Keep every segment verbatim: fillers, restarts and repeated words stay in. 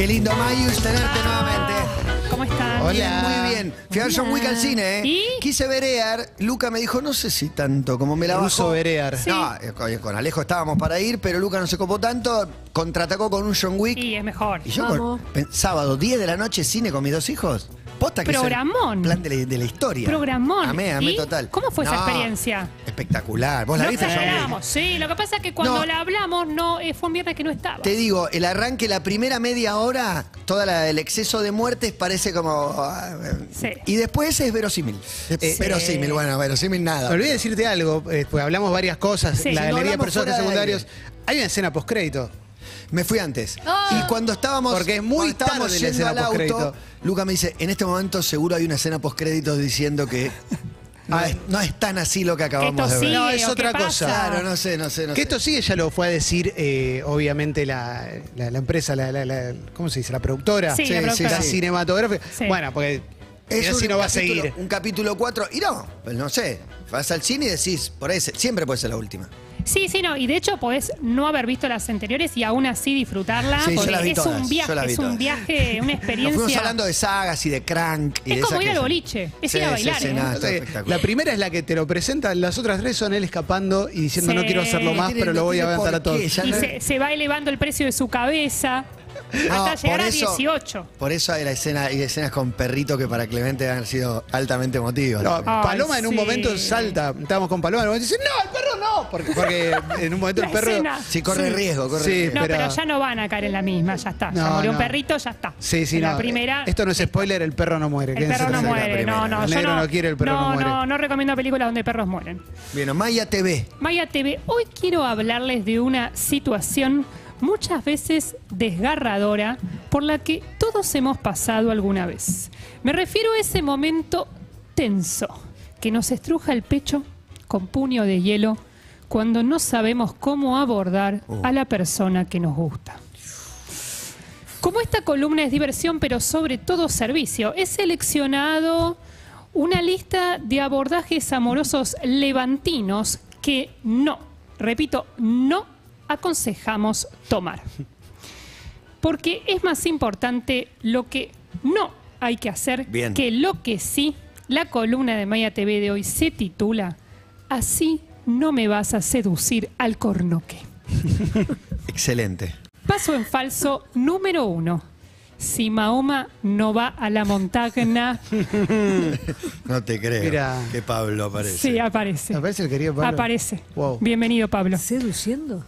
Qué lindo, Mayus, tenerte nuevamente. ¿Cómo estás? Hola. Bien, muy bien. Fui a ver John Wick al cine, ¿eh? ¿Y? Quise verear. Luca me dijo, no sé si tanto, como me la bajó. verear. Sí. No, con Alejo estábamos para ir, pero Luca no se copó tanto. Contraatacó con un John Wick. Y es mejor. Y yo, con, sábado, diez de la noche, cine con mis dos hijos. Posta que Programón. Plan de la, de la historia. Programón. Amé, amé total. ¿Cómo fue no, esa experiencia? Espectacular. ¿Vos la no viste, John? Sí, lo que pasa es que cuando no. la hablamos, no, fue un viernes que no estaba. Te digo, el arranque, la primera media hora, todo el exceso de muertes parece como... Sí. Y después es verosímil. Eh, sí. Verosímil, bueno, verosímil nada. Me olvidé decirte algo, eh, pues hablamos varias cosas, sí. la si galería no de personajes secundarios. Hay una escena postcrédito. Me fui antes. Oh. Y cuando estábamos, Porque es muy cuando estábamos yendo al auto, Luca me dice, en este momento seguro hay una escena postcréditos diciendo que no, ah, es, no es tan así lo que acabamos que de ver. Sigue, no, es otra cosa. Claro, no sé, no sé. No que sé. Esto sigue, ya lo fue a decir, eh, obviamente, la, la, la empresa, la, la, la, ¿cómo se dice? La productora. Sí, sí, la, productora. la cinematográfica. Sí. Bueno, porque es así no va a seguir. Un capítulo cuatro. Y no, pues no sé. Vas al cine y decís, por ahí se, siempre puede ser la última. Sí, sí, no. Y de hecho podés no haber visto las anteriores y aún así disfrutarla. Sí, porque yo las vi es todas, un viaje, yo vi es un viaje, una experiencia. Nos fuimos hablando de sagas y de Crank. Y es de como ir al boliche, es sí, ir a bailar. Sí, sí, ¿eh? nada, Entonces, la primera es la que te lo presenta, las otras tres son él escapando y diciendo sí. no quiero hacerlo más, pero lo voy a aventar a todos. Y se, se va elevando el precio de su cabeza. No, hasta llegar a dieciocho. Por eso hay, la escena, hay escenas con perrito que para Clemente han sido altamente emotivas. No, Paloma Ay, en un sí. momento salta. Estábamos con Paloma en un momento y dice, no, el perro no. Porque, porque en un momento el perro... Escena. Sí, corre sí. riesgo, corre sí, riesgo. No, pero... pero ya no van a caer en la misma, ya está. No, ya murió no. un perrito, ya está. Sí, sí, no. la primera... Esto no es spoiler, el perro no muere. El perro no muere, no, no. El negro no, no quiere, el perro no, no muere. No, no recomiendo películas donde perros mueren. Bien, Maia T V. Maia T V, hoy quiero hablarles de una situación... muchas veces desgarradora, por la que todos hemos pasado alguna vez. Me refiero a ese momento tenso, que nos estruja el pecho con puño de hielo, cuando no sabemos cómo abordar a la persona que nos gusta. Como esta columna es diversión, pero sobre todo servicio, he seleccionado una lista de abordajes amorosos levantinos que no, repito, no aconsejamos tomar. Porque es más importante lo que no hay que hacer Bien. que lo que sí. La columna de Maia T V de hoy se titula Así no me vas a seducir al cornoque. Excelente. Paso en falso número uno. Si Mahoma no va a la montaña... No te creo. Mira. Que Pablo aparece. Sí, aparece. ¿Aparece el querido Pablo? Aparece. Wow. Bienvenido, Pablo. ¿Seduciendo?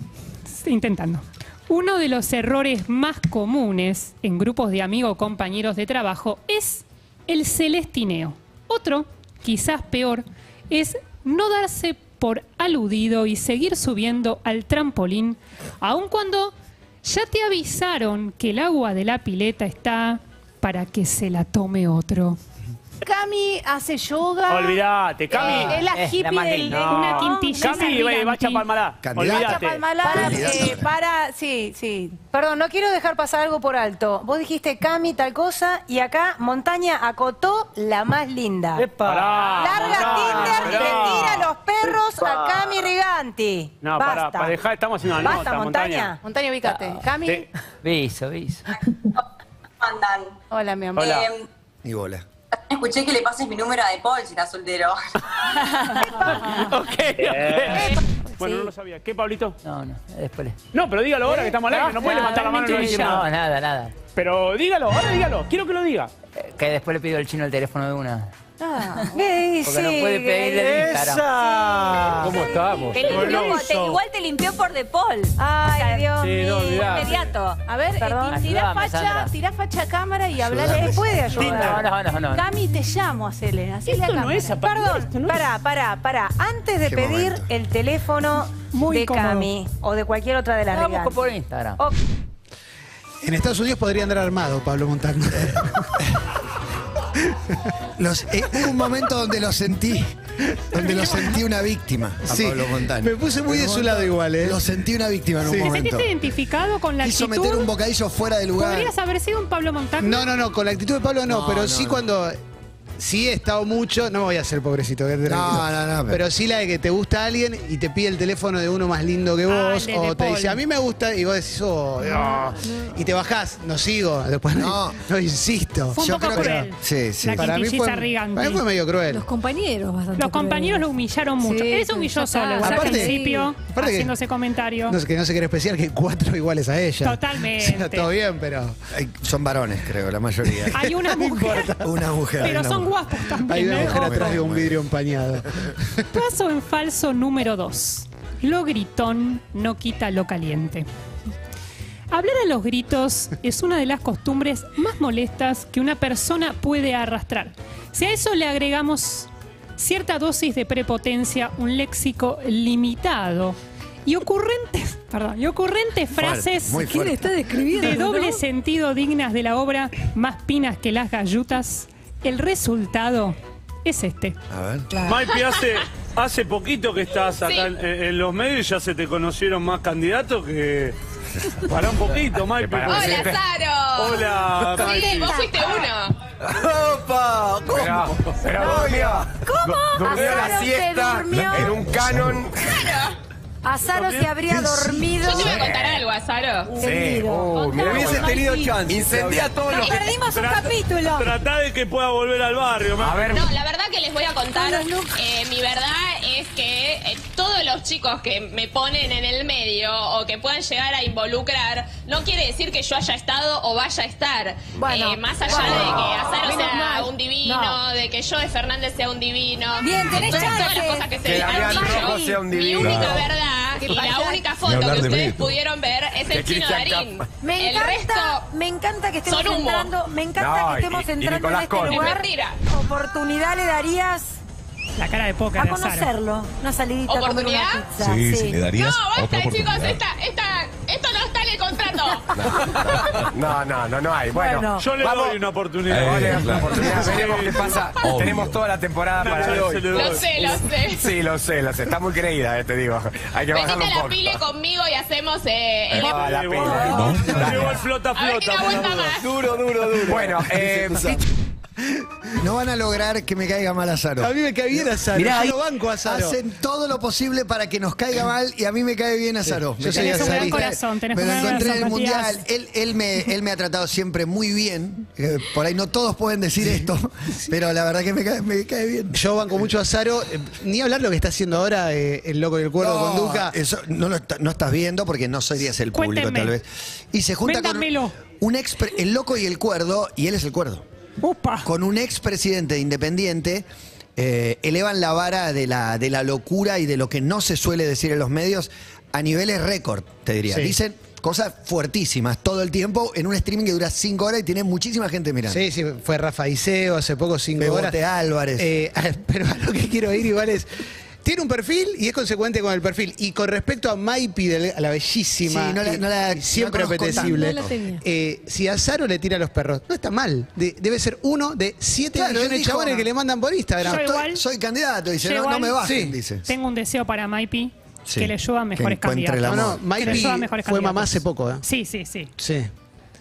Intentando. Uno de los errores más comunes en grupos de amigos o compañeros de trabajo es el celestineo. Otro, quizás peor, es no darse por aludido y seguir subiendo al trampolín, aun cuando ya te avisaron que el agua de la pileta está para que se la tome otro. Cami hace yoga. Olvídate, Cami. Eh, es la hippie la del, no. una quintillita. Cami, Bacha Palmalá. Bacha Palmalá eh, para... Sí, sí. Perdón, no quiero dejar pasar algo por alto. Vos dijiste Cami tal cosa y acá Montaña acotó la más linda. Epa. Pará, Larga pará, Tinder pará. y le tira los perros Epa. a Cami Riganti. No, para, para dejar, estamos haciendo una Basta, nota, Montaña. Montaña, Montaña ubícate. Ah, Cami. Te... Viso, viso. Andan. Hola, mi amor. Hola. Eh, y bola. Escuché que le pases mi número a De Paul si estás soltero. Okay, okay. Bueno, sí. no lo sabía. ¿Qué, Pablito? No, no, después. No, pero dígalo ahora que estamos al aire. No, no puede levantar la mano. No, no, nada, nada. Pero dígalo, ahora dígalo. Quiero que lo diga. Que después le pido al chino el teléfono de una. Ah, ¿qué Porque no puede pedirle el Instagram. ¿Cómo estamos? Te limpió, te, igual te limpió por De Paul. Ay, Dios mío. Sí, no, inmediato. A ver, eh, tirá facha, tirá facha a cámara y hablale. Él puede ayudar. No, no, no, no. Cami, te llamo, hacele. Hacele a cámara. No es Perdón, no es... pará, pará, pará. Antes de pedir momento? el teléfono Muy de cómodo. Cami o de cualquier otra de las redes. Vamos por Instagram. O... En Estados Unidos podría andar armado, Pablo Montaña. Los, eh, hubo un momento donde lo sentí, donde lo sentí una víctima a sí, Pablo Montaña. Me puse muy de su lado igual, ¿eh? Lo sentí una víctima en sí. un momento. ¿Te sentiste identificado con la Quiso actitud? Quiso meter un bocadillo fuera de lugar. ¿Podrías haber sido un Pablo Montaña? No, no, no, con la actitud de Pablo no, no pero no, sí no. cuando... sí he estado mucho, no voy a ser pobrecito, que no, no, no, pero... pero sí la de que te gusta alguien y te pide el teléfono de uno más lindo que vos, ah, o te dice, a mí me gusta, y vos decís, oh, no, no. Y te bajás, no sigo, después no, no insisto. Fue un poco cruel. Sí, sí. Para mí, fue, para mí fue medio cruel. Los compañeros bastante Los compañeros cruel. Lo humillaron mucho. Él sí, se humilló solo, aparte, al principio, sí, haciéndose comentarios. No sé, que no sé qué era especial, que cuatro iguales a ella. Totalmente. O sea, todo bien, pero... Hay, son varones, creo, la mayoría. Hay una mujer. Una mujer. Pero una son guapos también. Hay una mujer ¿no? atrás de un vidrio empañado. Paso en falso número dos. Lo gritón no quita lo caliente. Hablar a los gritos es una de las costumbres más molestas que una persona puede arrastrar. Si a eso le agregamos cierta dosis de prepotencia, un léxico limitado y ocurrentes, perdón, y ocurrentes frases ¿quién está describiendo, de doble ¿no? sentido dignas de la obra Más pinas que las gallutas, el resultado es este. A ver. Claro. Maipi, hace, hace poquito que estás acá sí. en, en los medios y ya se te conocieron más candidatos que... Pará un poquito, Maipi. Hola, Zaro. Hola, Maipi. Vos fuiste uno. ¡Opa! ¿Cómo? Pero, pero durmió. ¿Cómo? Durmió la siesta durmió? en un canon. Claro. Azzaro se habría dormido. Yo te voy a contar algo, Azzaro. Sí. Oh, me hubiese tenido chance. Incendia todo lo que... Perdimos un capítulo. Tratá de que pueda volver al barrio. A ver. No, la verdad que les voy a contar. Eh, mi verdad es que eh, todos los chicos que me ponen en el medio o que puedan llegar a involucrar, no quiere decir que yo haya estado o vaya a estar. Bueno, eh, más allá bueno, de que Azzaro sea mal. un divino, no. de que yo de Fernández sea un divino. Bien, tenés chance. Todas las cosas que se dicen. Sea un divino. Mi única verdad. Y la única foto que ustedes pudieron ver es el Chino Darín. Me encanta, el resto me encanta que estemos entrando, me encanta no, que estemos y, entrando y en este Cone. lugar. Es oportunidad le darías la cara de poca a conocerlo, Azzaro. una salidita con una pizza. Sí, sí. ¿Sí le darías? No, basta, chicos, esta, esta, esto no está en el contrato. No, no, no, no, no hay. Bueno, bueno yo le vamos. doy una oportunidad. Eh, vale, claro. una oportunidad. Veremos qué pasa. Obvio. Tenemos toda la temporada no, para no, hoy. Lo sé, lo sé. Sí, lo sé, lo sé. Está muy creída, eh, te digo. Hay que bajarlo un poco. Venite a la pile conmigo y hacemos eh, eh, no, el... la pile. No, no, llegó el flota, flota. Duro, duro, duro. Bueno, eh... no van a lograr que me caiga mal Azzaro. A mí me cae bien Azzaro. Mirá, yo lo banco a Azzaro. Hacen todo lo posible para que nos caiga mal y a mí me cae bien Azzaro. Sí. Yo tenés soy un gran corazón, tenés me un gran encontré corazón, en el Mundial. Él, él, me, él me ha tratado siempre muy bien. Eh, por ahí no todos pueden decir sí. esto, sí. pero la verdad que me cae, me cae bien. Yo banco mucho a Azzaro. Eh, ni hablar lo que está haciendo ahora eh, el loco del cuervo no, con Duca. Eso no lo está, no estás viendo porque no serías el público Cuéntenme. tal vez. Y se junta Véndamelo. con un ex, el loco y el cuerdo, y él es el cuerdo. Opa. Con un expresidente independiente, eh, elevan la vara de la, de la locura y de lo que no se suele decir en los medios a niveles récord, te diría. Sí. Dicen cosas fuertísimas todo el tiempo en un streaming que dura cinco horas y tiene muchísima gente mirando. Sí, sí, fue Rafa Iseo hace poco, cinco horas. Bebote Álvarez. Eh, pero a lo que quiero ir igual es... Tiene un perfil y es consecuente con el perfil. Y con respecto a Maipi, a la bellísima, sí, no la, no la, siempre no la apetecible, no la eh, si Azzaro le tira a los perros, no está mal. De, debe ser uno de siete claro, millones de chabones no. que le mandan por Instagram. Yo igual, soy, soy candidato, dice, no, no me bajen, sí. dice. Tengo un deseo para Maipi, sí. que le lluevan mejores candidatos. No, no, Maipi fue mamá hace poco, ¿eh? Sí, sí, sí. Sí.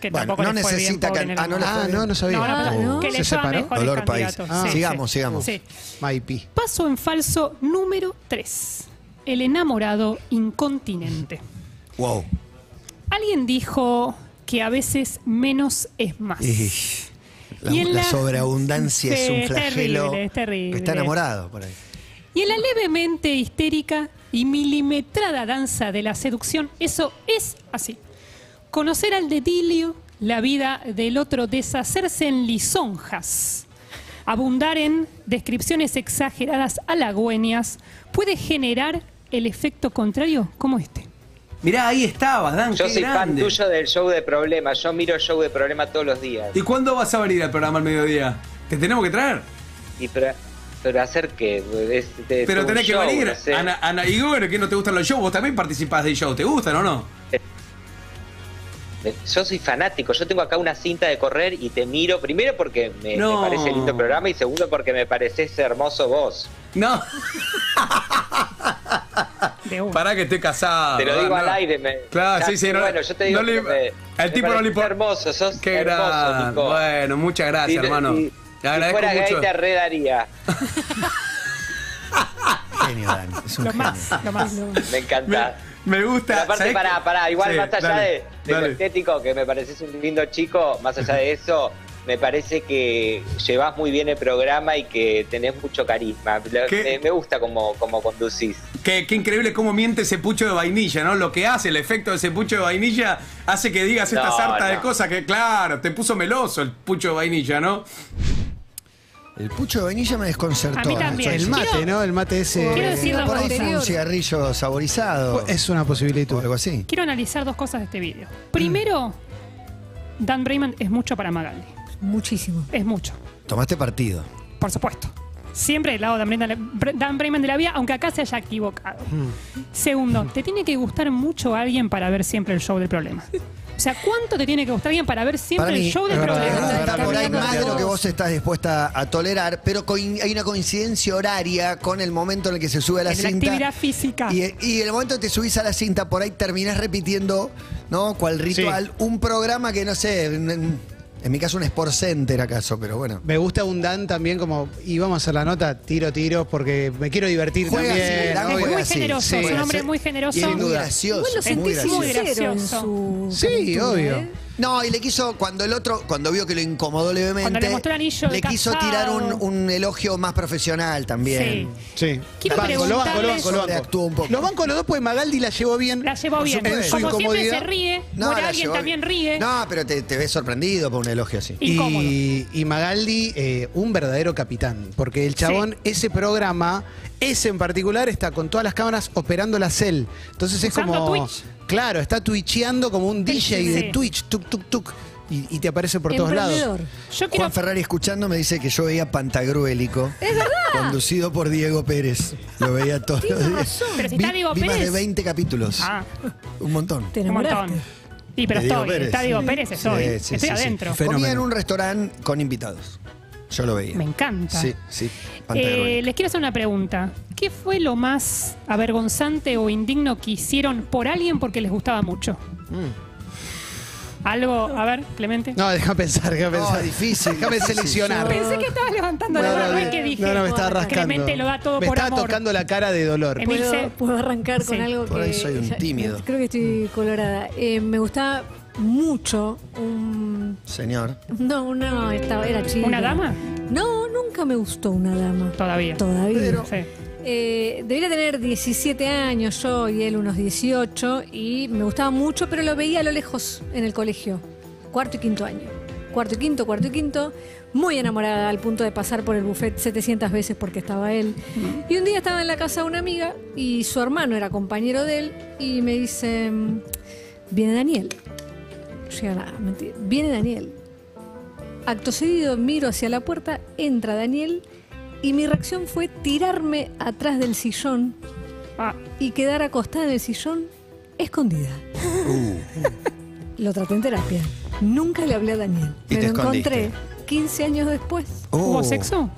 Que bueno, no necesita can... Ah, no, ah no, no sabía. No, no, no. Que le lleva mejor Dolor país. Ah, sí, sigamos, sí. sigamos. Sí. Maipi. Paso en falso número tres. El enamorado incontinente. Wow. Alguien dijo que a veces menos es más. La, y la, la sobreabundancia es un flagelo. Terrible, terrible. Está enamorado por ahí. Y en la levemente histérica y milimetrada danza de la seducción, eso es así. Conocer al dedilio, la vida del otro, deshacerse en lisonjas, abundar en descripciones exageradas, halagüeñas, puede generar el efecto contrario como este. Mirá, ahí estabas, Dan, Yo soy grande. fan tuyo del show de problemas, yo miro el show de problemas todos los días. ¿Y cuándo vas a venir al programa al mediodía? ¿Te tenemos que traer? Y pero, pero hacer qué? Este, pero tenés que show, venir. No sé. Ana, Ana, y bueno, ¿qué no te gustan los shows? Vos también participás del show, ¿te gustan o no? Yo soy fanático, yo tengo acá una cinta de correr y te miro, primero porque me, no. me parece lindo el programa y segundo porque me pareces hermoso vos. No. Pará que estoy casado. Te lo digo no. al aire. Me, claro, sí, sí. No, bueno, yo te digo no le, que me, el tipo me no le importa. Hermoso, sos Qué hermoso, gran. Nico. Bueno, muchas gracias, sí, hermano. Sí. Le agradezco si fuera mucho. Gay te arredaría. Genio, Dani. Es un lo genio. Más, lo más. Me encanta. Me, me gusta. Aparte, pará, pará. Igual, sí, más allá dale, de, de dale. lo estético, que me pareces un lindo chico, más allá de eso... Me parece que llevas muy bien el programa y que tenés mucho carisma. Me, me gusta cómo, cómo conducís. Qué, qué increíble cómo miente ese pucho de vainilla, ¿no? Lo que hace, el efecto de ese pucho de vainilla hace que digas no, esta sarta no. de cosas que, claro, te puso meloso el pucho de vainilla, ¿no? El pucho de vainilla me desconcertó. A mí también. El mate, quiero, ¿no? El mate ese. Quiero decir por ahí es un cigarrillo saborizado. Es una posibilidad o algo así. Quiero analizar dos cosas de este vídeo. Primero, Dan Brayman es mucho para Magaldi. Muchísimo. Es mucho. ¿Tomaste partido? Por supuesto. Siempre del lado de Dan Brayman de la vida, aunque acá se haya equivocado. Mm. Segundo, te tiene que gustar mucho a alguien para ver siempre el show del problema. O sea, ¿cuánto te tiene que gustar alguien para ver siempre para mí, el show del verdad, problema? Verdad, verdad, por ahí más de lo que vos estás dispuesta a tolerar, pero hay una coincidencia horaria con el momento en el que se sube a la en cinta. La actividad física. Y, y el momento en que te subís a la cinta, por ahí terminás repitiendo, ¿no? Cual ritual, sí. un programa que no sé... En mi caso un Sport Center acaso, pero bueno. Me gusta un Dan también como, y vamos a la nota, tiro, tiro, porque me quiero divertir juega también. Así, ¿no? Es muy generoso, sí, es un hombre muy generoso. Y muy gracioso. Lo sentís muy gracioso. Sí, obvio. ¿Eh? No, y le quiso, cuando el otro, cuando vio que lo incomodó levemente, cuando le, mostró el anillo le quiso tirar un, un elogio más profesional también. Sí. sí. Quiero banco, lo banco, lo banco, lo banco. Un poco. Lo banco los dos, pues Magaldi la llevó bien. La llevó bien. En su Como siempre se ríe, no, por alguien también ríe. No, pero te, te ves sorprendido por un elogio así. Incómodo. Y, y Magaldi, eh, un verdadero capitán, porque el chabón, sí. ese programa, ese en particular, está con todas las cámaras operándolas él. Entonces Usando es como... Twitch. Claro, está twitcheando como un D J sí. de Twitch, tuk, tuk, tuk, y, y te aparece por todos lados. Yo Juan quiero... Ferrari escuchando me dice que yo veía Pantagruélico. ¡Es verdad! Conducido por Diego Pérez. Lo veía todos los días. Pero si vi, está Diego vi Pérez. más de veinte capítulos. Ah. Un montón. Te un montón. Y pero estoy, Pérez. está Diego Pérez, estoy. Sí, sí, estoy sí, adentro. Sí. Comía en un restaurante con invitados. Yo lo veía. Me encanta. Sí, sí. Eh, les quiero hacer una pregunta. ¿Qué fue lo más avergonzante o indigno que hicieron por alguien porque les gustaba mucho? Mm. Algo, a ver, Clemente. No, deja pensar, deja pensar. No, difícil, déjame seleccionar. Pensé que estabas levantando no, la mano no, y que dije. No, no, me estaba rascando. Clemente lo da todo me por amor. Me estaba tocando la cara de dolor. ¿Puedo, puedo arrancar sí. con algo por que... Por ahí soy un ya, tímido. Creo que estoy colorada. Eh, me gustaba... mucho un... Señor. No, no, estaba, era chido. ¿Una dama? No, nunca me gustó una dama. Todavía. Todavía. Pero, sí. eh, debería tener diecisiete años yo y él unos dieciocho y me gustaba mucho, pero lo veía a lo lejos en el colegio. Cuarto y quinto año. Cuarto y quinto, cuarto y quinto. Muy enamorada al punto de pasar por el buffet setecientas veces porque estaba él. Y un día estaba en la casa de una amiga y su hermano era compañero de él y me dice, viene Daniel. Nada, mentira. Viene Daniel. Acto seguido miro hacia la puerta, entra Daniel y mi reacción fue tirarme atrás del sillón ah. y quedar acostada en el sillón escondida. Uh. Lo traté en terapia. Nunca le hablé a Daniel. Me lo encontré escondiste? quince años después. Oh. ¿Hubo sexo?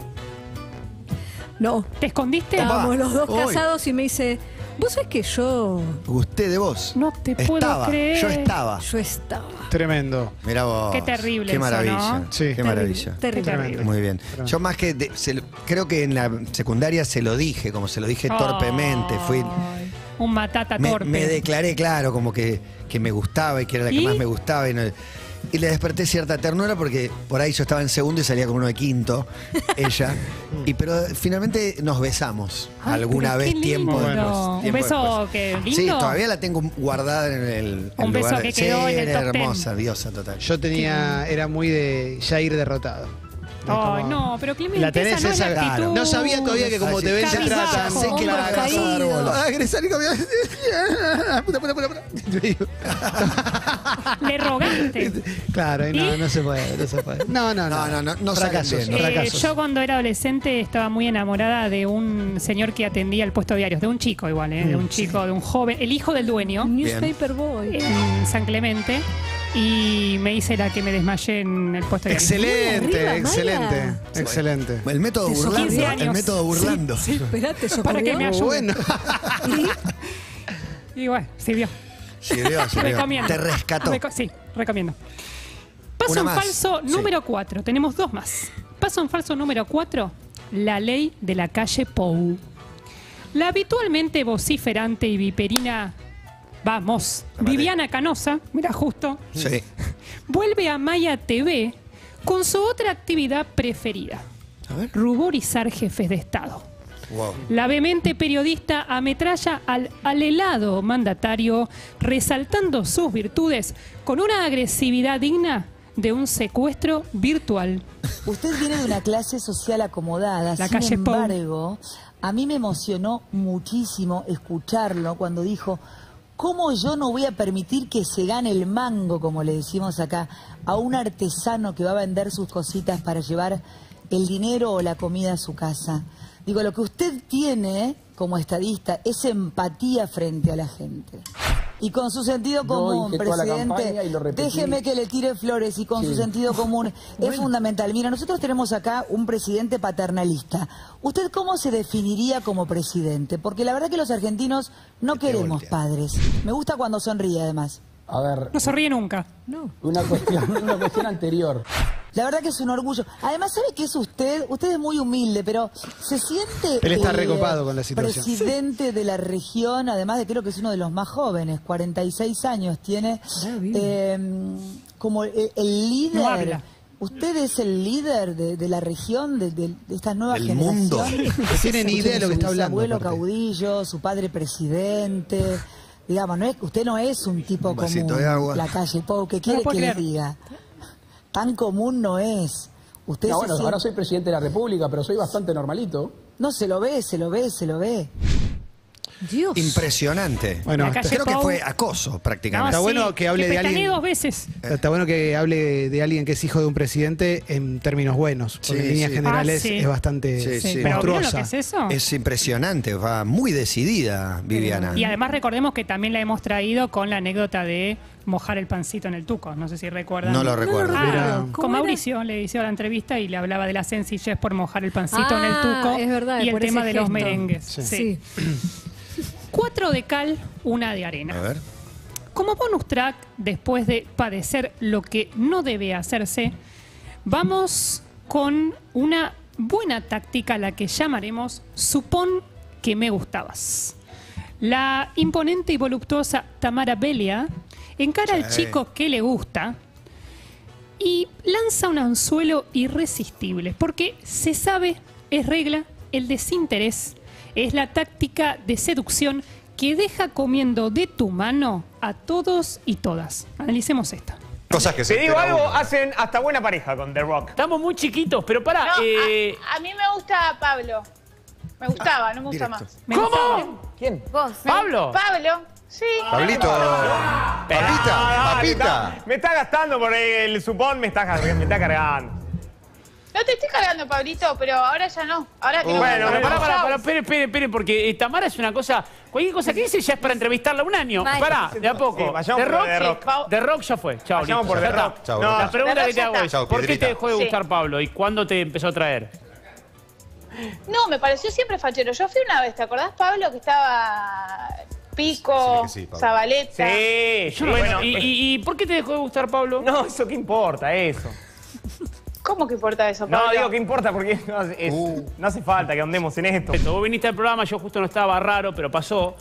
No. ¿Te escondiste? Estábamos los dos Hoy. casados y me dice... ¿Vos sabés que yo...? Usted de vos. No te puedo estaba, creer. Yo estaba. Yo estaba. Tremendo. Mirá vos. Qué terrible Qué maravilla. Eso, ¿no? Sí. Qué terrible, maravilla. Terrible. Tremendo. Muy bien. Tremendo. Yo más que... De, se, creo que en la secundaria se lo dije, como se lo dije oh, torpemente. Fui... Un matata me, torpe. Me declaré, claro, como que, que me gustaba y que era la ¿Y? que más me gustaba. Y, no, y le desperté cierta ternura porque por ahí yo estaba en segundo y salía como uno de quinto, ella. Y pero finalmente nos besamos Ay, alguna vez tiempo bueno. después. Un beso que lindo. Sí, todavía la tengo guardada en el, el Un beso lugar. que quedó sí, en el era top hermosa, ten. diosa total. Yo tenía, era muy de ya ir derrotado. Oh, como, no, pero Clemente la tenés no esa es la actitud. Claro. No sabía todavía que como Así. te ven ya tratan. Sé que la agarras a dar bolos. Agresar y Puta, puta, puta, puta. Le rogaste. Claro, y no, no se puede, no se puede. No, no, no. No, no, no fracasos. Bien, no, fracasos. Eh, yo cuando era adolescente estaba muy enamorada de un señor que atendía el puesto de diarios. De un chico igual, ¿eh? De un chico, sí. de un joven. El hijo del dueño. Newspaper Boy. En San Clemente. Y me hice la que me desmayé en el puesto de Excelente, arriba, excelente, Maya. excelente. El método burlando, el método burlando. Sí, sí, esperate, eso Para que me ayude. Bueno. ¿Y? y bueno, sirvió. Sirvió, sirvió. Recomiendo. Te rescató. Reco sí, recomiendo. Paso en falso número cuatro. Sí. Tenemos dos más. Paso en falso número cuatro, la ley de la calle Pou. La habitualmente vociferante y viperina, vamos, vale. Viviana Canosa, mira justo, sí. Vuelve a Maia T V con su otra actividad preferida, a ver. Ruborizar jefes de Estado. Wow. La vehemente periodista ametralla al alelado mandatario, resaltando sus virtudes con una agresividad digna de un secuestro virtual. Usted viene de una clase social acomodada, la sin calle embargo, Pau. A mí me emocionó muchísimo escucharlo cuando dijo, ¿cómo yo no voy a permitir que se gane el mango, como le decimos acá, a un artesano que va a vender sus cositas para llevar el dinero o la comida a su casa? Digo, lo que usted tiene como estadista es empatía frente a la gente. Y con su sentido común, no, presidente, déjeme que le tire flores, y con sí. su sentido común es bueno. fundamental. Mira, nosotros tenemos acá un presidente paternalista. ¿Usted cómo se definiría como presidente? Porque la verdad que los argentinos no queremos padres. Me gusta cuando sonríe, además. A ver... No sonríe nunca. No. Una cuestión, una cuestión anterior. La verdad que es un orgullo. Además, ¿sabe qué es usted? Usted es muy humilde, pero se siente... Él está eh, recopado con la situación. Presidente sí. de la región, además de creo que es uno de los más jóvenes, cuarenta y seis años tiene. Eh, como el, el líder... No habla. Usted es el líder de, de la región, de, de, de estas nuevas el generaciones. Mundo. Tienen idea de lo que está hablando. Su abuelo caudillo, su padre presidente... Digamos, no es, usted no es un tipo un común, de agua. La calle Pou, ¿qué quiere no que le diga? Tan común no es. Usted no, bueno, siente... Ahora soy presidente de la República, pero soy bastante normalito. No, se lo ve, se lo ve, se lo ve. Dios. Impresionante. Bueno, creo Pou... que fue acoso prácticamente. No, está sí, bueno que hable que de alguien. Dos veces. Está bueno que hable de alguien que es hijo de un presidente en términos buenos. Porque sí, en líneas sí. generales ah, sí. es bastante sí, sí. Sí. monstruosa. Es, eso? Es impresionante, va muy decidida Viviana. Y además recordemos que también la hemos traído con la anécdota de mojar el pancito en el tuco. No sé si recuerdan. No lo recuerdo. Ah, con Mauricio era? le hice la entrevista y le hablaba de la sencillez por mojar el pancito ah, en el tuco es verdad, y el tema de los merengues. Sí. sí. sí. Cuatro de cal, una de arena. A ver. Como bonus track, después de padecer lo que no debe hacerse, vamos con una buena táctica, la que llamaremos Supón que me gustabas. La imponente y voluptuosa Tamara Bedia encara sí. al chico que le gusta y lanza un anzuelo irresistible, porque se sabe, es regla, el desinterés. Es la táctica de seducción que deja comiendo de tu mano a todos y todas. Analicemos esta. Cosas que se Te digo algo, uno. hacen hasta buena pareja con The Rock. Estamos muy chiquitos, pero pará. No, eh... a, a mí me gusta Pablo. Me gustaba, ah, no me gusta directo. más. ¿Cómo? ¿Cómo? ¿Quién? ¿Vos? ¿Pablo? Pablo. Sí. Pablito. Pablita, ah, papita. Me está, me está gastando por el supón, me está, me está cargando. No te estoy cargando, Pablito, pero ahora ya no. Ahora que uh, no bueno, pero pará, pará, pará, espere, espere, espere, porque eh, Tamara es una cosa... Cualquier cosa que dice ya es para entrevistarla un año. Vale. Pará, de a poco. Sí, vayamos The Rock, por The Rock. Sí, The Rock ya fue. Chao, vayamos por The Rock. Chao, no, la pregunta que te hago es, ¿por qué te dejó de gustar sí. Pablo y cuándo te empezó a traer? No, me pareció siempre fachero. Yo fui una vez, ¿te acordás, Pablo, que estaba... Pico, sí, sí, Zabaleta... Sí, yo, bueno, bueno, y, y, ¿y por qué te dejó de gustar, Pablo? No, eso qué importa, eso. ¿Cómo que importa eso, Pablo? No, digo que importa porque no, es, uh. no hace falta que andemos en esto. Vos viniste al programa, yo justo no estaba, raro, pero pasó.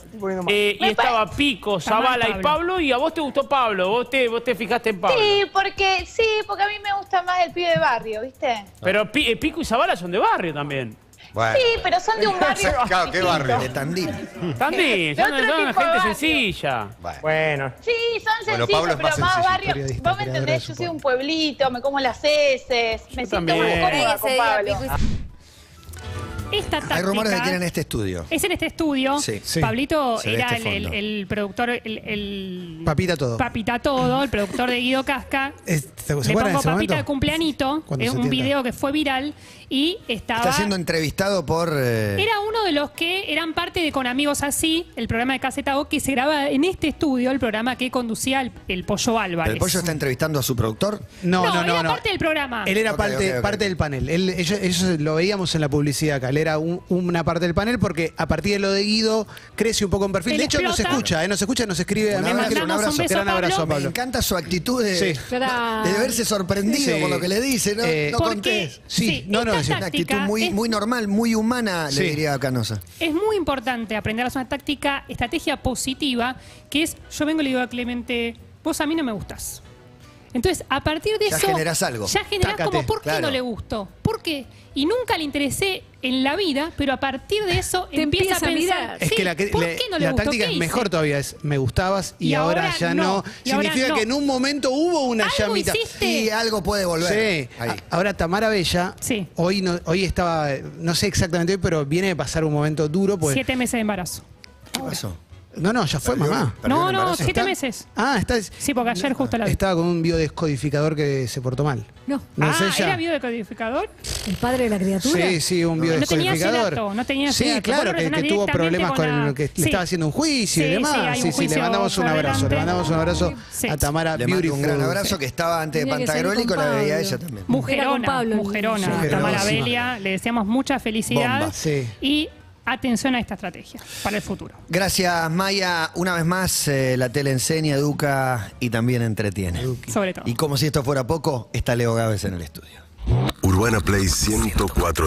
Eh, y estaba Pico, Zavala y Pablo, y a vos te gustó Pablo, vos te, vos te fijaste en Pablo. Sí, porque sí, porque a mí me gusta más el pibe de barrio, ¿viste? Pero P Pico y Zavala son de barrio también. Bueno. Sí, pero son de un barrio. Claro, ¿qué barrio? De Tandil. Tandil, son, son gente barrio. sencilla. Bueno. Sí, son sencillos, bueno, pero más, más barrio. Vos me entendés, yo soy un pueblito, me como las heces, yo me también. siento muy cómoda con Pablo. Esta táctica, hay rumores de que era en este estudio. Es en este estudio. Sí, sí. Pablito Se era este el, el, el productor, el, el... Papita Todo. Papita Todo, el productor de Guido Casca. Es, ¿se Le pongo Papita momento? de cumpleanito. Es un video que fue viral y estaba... Está siendo entrevistado por... Eh... Era uno de los que eran parte de Con Amigos Así, el programa de Caseta O, que se graba en este estudio, el programa que conducía el, el Pollo Álvarez. ¿El Pollo está entrevistando a su productor? No, no, no. no era no. parte del programa. Él era okay, parte, okay, okay. parte del panel. Él, ellos, ellos lo veíamos en la publicidad acá. Él era un, una parte del panel, porque a partir de lo de Guido crece un poco en perfil. De hecho, nos escucha, ¿eh? nos escucha, nos escribe. Un abrazo, un abrazo. Un abrazo, Pablo. Me encanta su actitud de, sí. de verse sorprendido por sí. lo que le dice. No, eh, no contés. Sí, sí, no, no, es una actitud muy, es, muy normal, muy humana, sí. le diría a Canosa. Es muy importante aprender a hacer una táctica, estrategia positiva, que es, yo vengo y le digo a Clemente, vos a mí no me gustás. Entonces, a partir de ya eso... Ya generás algo. Ya generás Tácate, como, ¿por qué claro. no le gustó? ¿Por qué? Y nunca le interesé en la vida, pero a partir de eso te empieza a pensar... Es sí, que la, que, ¿por le, qué no le la gustó? táctica es mejor todavía, es me gustabas y, y ahora, ahora ya no. no. Significa no. que en un momento hubo una ¿Algo llamita. Hiciste? Y algo puede volver. Sí. Ahí. Ahora, Tamara Bedia, sí. hoy, no, hoy estaba, no sé exactamente hoy, pero viene de pasar un momento duro. Porque... Siete meses de embarazo. ¿Qué pasó? No, no, ya fue perdió, mamá. Perdió no, no, siete ¿Está? meses. Ah, está. Sí, porque ayer justo la... Estaba con un biodescodificador que se portó mal. No. no ah, es ¿era biodescodificador? ¿El padre de la criatura? Sí, sí, un no, biodescodificador. No, no tenía Sí, dato. claro, que, que tuvo problemas con, la... con... que sí. le estaba haciendo un juicio sí, y demás. Sí, sí, juicio sí, sí, le mandamos un abrazo. Adelante. Le mandamos un abrazo sí. a Tamara Beautiful. Le mando un gran abrazo sí. que estaba antes de Pantagruélico, la veía ella también. Mujerona, mujerona. Tamara Bedia, le deseamos mucha felicidad. Y... atención a esta estrategia para el futuro. Gracias, Maia. Una vez más, eh, la tele enseña, educa y también entretiene. Eduque. Sobre todo. Y como si esto fuera poco, está Leo Gávez en el estudio. Urbana Play ciento cuatro.